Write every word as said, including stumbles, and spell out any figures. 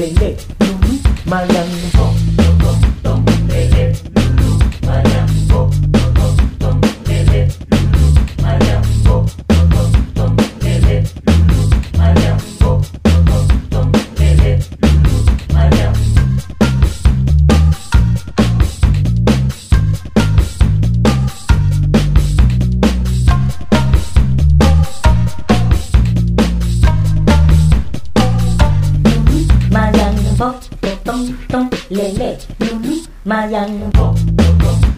lele, lulu, malambo, tom, tom, lele, lulu, malambo, tom, tom, lele, lulu, malambo, tom, tom, lele, lulu, malambo, tom, tom, lele, lulu, malambo. Tom, tom, lele, lulu, malambo.